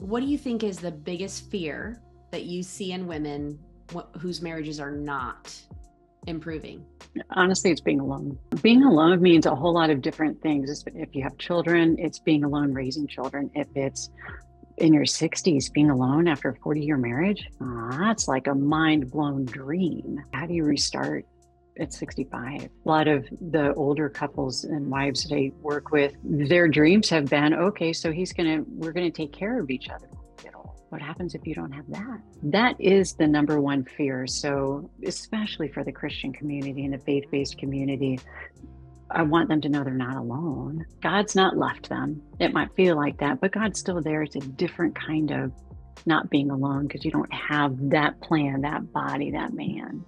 What do you think is the biggest fear that you see in women whose marriages are not improving? Honestly, it's being alone. Being alone means a whole lot of different things. If you have children, it's being alone raising children. If it's in your 60s, being alone after a 40-year marriage, that's like a mind-blown dream. How do you restart at 65? A lot of the older couples and wives that I work with, their dreams have been, okay, so we're gonna take care of each other. What happens if you don't have that? That is the number one fear. So especially for the Christian community and the faith-based community, I want them to know they're not alone. God's not left them. It might feel like that, but God's still there. It's a different kind of not being alone because you don't have that plan, that body, that man.